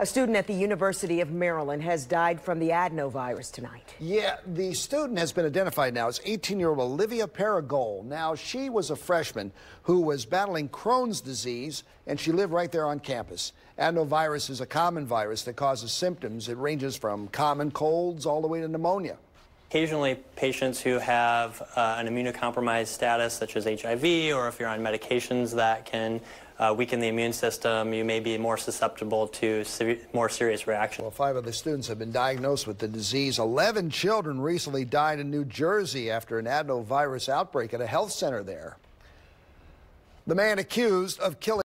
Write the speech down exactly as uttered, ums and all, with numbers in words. A student at the University of Maryland has died from the adenovirus tonight. Yeah, the student has been identified now as eighteen-year-old Olivia Perigold. Now, she was a freshman who was battling Crohn's disease, and she lived right there on campus. Adenovirus is a common virus that causes symptoms. It ranges from common colds all the way to pneumonia. Occasionally, patients who have uh, an immunocompromised status, such as H I V, or if you're on medications that can uh, weaken the immune system, you may be more susceptible to se more serious reactions. Well, five of the students have been diagnosed with the disease. Eleven children recently died in New Jersey after an adenovirus outbreak at a health center there. The man accused of killing